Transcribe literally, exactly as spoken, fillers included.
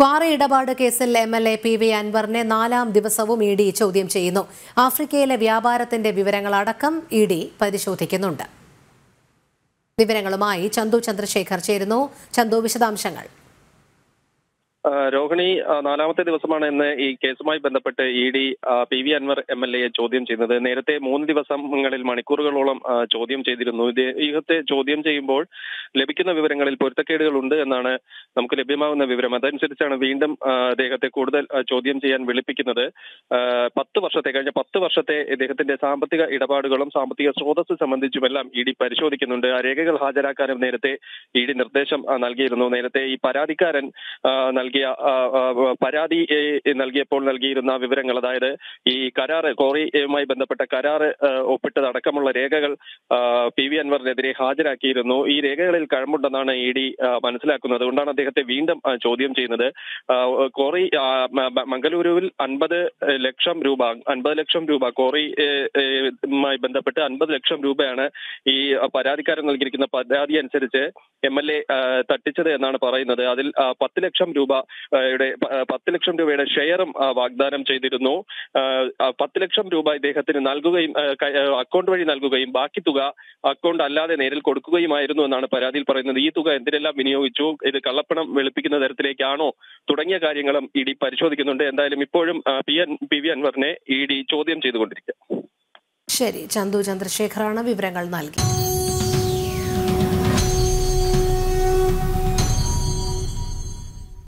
Quarry ഇടപാട് കേസിൽ M L A P V അൻവറിനെ നാലാം ദിവസവും ഇ ഡി ചോദ്യം ചെയ്യുന്നു. ആഫ്രിക്കയിലെ വ്യാപാരത്തിന്റെ വിവരങ്ങളടക്കം ഇ ഡി പരിശോധിക്കുന്നുണ്ട്. വിവരങ്ങളുമായി ചന്തു ചന്ദ്രശേഖർ ചേരുന്നു. ചന്തു, വിശദാംശങ്ങൾ. രോഹിണി, നാലാമത്തെ ദിവസമാണ് ഇന്ന് ഈ കേസുമായി ബന്ധപ്പെട്ട് E D P V Anvar M L എയെ ചോദ്യം ചെയ്യുന്നത്. നേരത്തെ മൂന്ന് ദിവസങ്ങളിൽ മണിക്കൂറുകളോളം ചോദ്യം ചെയ്തിരുന്നു. ഇദ്ദേഹത്തെ ചോദ്യം ചെയ്യുമ്പോൾ ലഭിക്കുന്ന വിവരങ്ങളിൽ പൊരുത്തക്കേടുകൾ ഉണ്ട് എന്നാണ് നമുക്ക് ലഭ്യമാവുന്ന വിവരം. അതനുസരിച്ചാണ് വീണ്ടും ഇദ്ദേഹത്തെ കൂടുതൽ ചോദ്യം ചെയ്യാൻ വിളിപ്പിക്കുന്നത്. പത്ത് വർഷത്തെ കഴിഞ്ഞ പത്ത് വർഷത്തെ ഇദ്ദേഹത്തിന്റെ സാമ്പത്തിക ഇടപാടുകളും സാമ്പത്തിക സ്രോതസ് സംബന്ധിച്ചുമെല്ലാം ഇ ഡി പരിശോധിക്കുന്നുണ്ട്. ആ രേഖകൾ ഹാജരാക്കാനും നേരത്തെ ഇ ഡി നിർദ്ദേശം നൽകിയിരുന്നു. നേരത്തെ ഈ പരാതിക്കാരൻ നൽകിയ പരാതി നൽകിയപ്പോൾ നൽകിയിരുന്ന വിവരങ്ങൾ, അതായത് ഈ കരാറ് കോറിയുമായി ബന്ധപ്പെട്ട കരാറ് ഒപ്പിട്ടതടക്കമുള്ള രേഖകൾ പി വി അൻവറിനെതിരെ ഹാജരാക്കിയിരുന്നു. ഈ രേഖകളിൽ കഴമ്പുണ്ടെന്നാണ് ഇ ഡി മനസ്സിലാക്കുന്നത്. അതുകൊണ്ടാണ് അദ്ദേഹത്തെ വീണ്ടും ചോദ്യം ചെയ്യുന്നത്. കോറി മംഗലൂരുവിൽ അൻപത് ലക്ഷം രൂപ അൻപത് ലക്ഷം രൂപ കോറിയുമായി ബന്ധപ്പെട്ട് അൻപത് ലക്ഷം രൂപയാണ് ഈ പരാതിക്കാരൻ നൽകിയിരിക്കുന്ന പരാതി അനുസരിച്ച് എം എൽ എ തട്ടിച്ചത് എന്നാണ് പറയുന്നത്. അതിൽ പത്ത് ലക്ഷം രൂപയുടെ പത്ത് ലക്ഷം രൂപയുടെ ഷെയറും വാഗ്ദാനം ചെയ്തിരുന്നു. പത്ത് ലക്ഷം രൂപ ഇദ്ദേഹത്തിന് നൽകുകയും അക്കൗണ്ട് വഴി നൽകുകയും ബാക്കി തുക അക്കൗണ്ട് അല്ലാതെ നേരിൽ കൊടുക്കുകയുമായിരുന്നു എന്നാണ് പരാതിയിൽ പറയുന്നത്. ഈ തുക എന്തിനെല്ലാം വിനിയോഗിച്ചു, ഇത് കള്ളപ്പണം വെളുപ്പിക്കുന്ന തരത്തിലേക്കാണോ തുടങ്ങിയ കാര്യങ്ങളും ഇ ഡി പരിശോധിക്കുന്നുണ്ട്. എന്തായാലും ഇപ്പോഴും പി എൻ പി വി അൻവറിനെ ഇ ഡി ചോദ്യം ചെയ്തുകൊണ്ടിരിക്കുക. ശരി, ചന്തു ചന്ദ്രശേഖറാണ് വിവരങ്ങൾ നൽകി.